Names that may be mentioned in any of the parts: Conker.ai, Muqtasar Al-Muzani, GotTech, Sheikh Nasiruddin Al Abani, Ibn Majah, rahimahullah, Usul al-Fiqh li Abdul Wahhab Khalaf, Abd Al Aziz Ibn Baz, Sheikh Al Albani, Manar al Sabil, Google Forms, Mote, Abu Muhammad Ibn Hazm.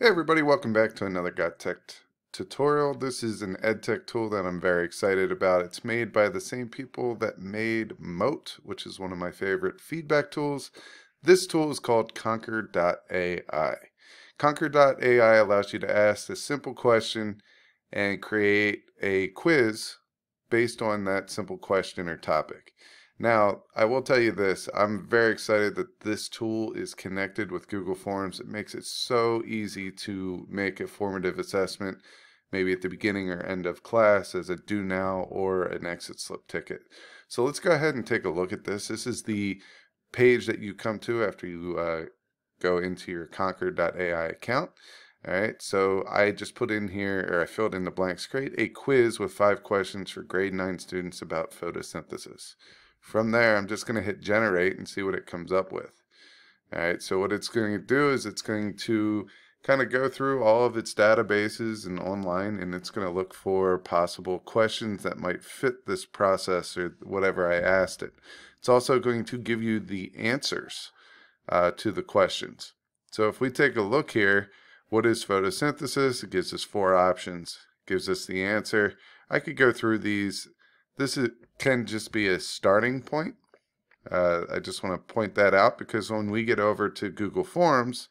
Hey everybody, welcome back to another GotTech tutorial. This is an EdTech tool that I'm very excited about. It's made by the same people that made Mote, which is one of my favorite feedback tools. This tool is called Conker.ai. Conker.ai allows you to ask a simple question and create a quiz based on that simple question or topic. Now, I will tell you this, I'm very excited that this tool is connected with Google Forms. It makes it so easy to make a formative assessment, maybe at the beginning or end of class, as a do now or an exit slip ticket. So let's go ahead and take a look at this. This is the page that you come to after you go into your Conker.ai account. All right, so I just put in here, or I filled in the blanks, create a quiz with 5 questions for grade 9 students about photosynthesis. From there, I'm just going to hit generate and see what it comes up with. All right, so what it's going to do is it's going to kind of go through all of its databases and online, and it's going to look for possible questions that might fit this process or whatever I asked it. It's also going to give you the answers to the questions. So if we take a look here, what is photosynthesis? It gives us 4 options, gives us the answer. I could go through these. This can just be a starting point. I just want to point that out because when we get over to Google Forms,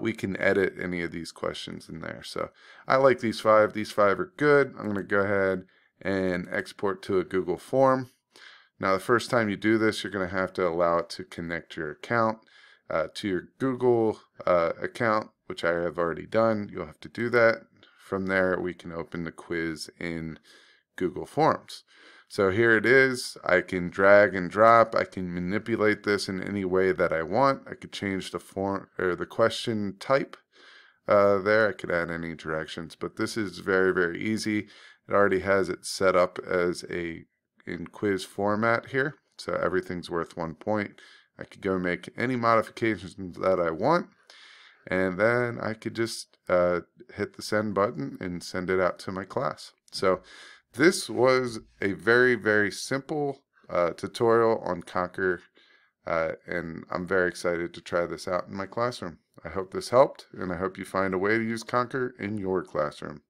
we can edit any of these questions in there. So I like these 5. These 5 are good. I'm going to go ahead and export to a Google Form. Now, the first time you do this, you're going to have to allow it to connect your account to your Google account, which I have already done. You'll have to do that. From there, we can open the quiz in Google Forms. So here it is. I can drag and drop. I can manipulate this in any way that I want. I could change the form or the question type there. I could add any directions, but this is very, very easy. It already has it set up as in quiz format here. So everything's worth 1 point. I could go make any modifications that I want. And then I could just hit the send button and send it out to my class. So this was a very, very simple tutorial on Conker, and I'm very excited to try this out in my classroom. I hope this helped, and I hope you find a way to use Conker in your classroom.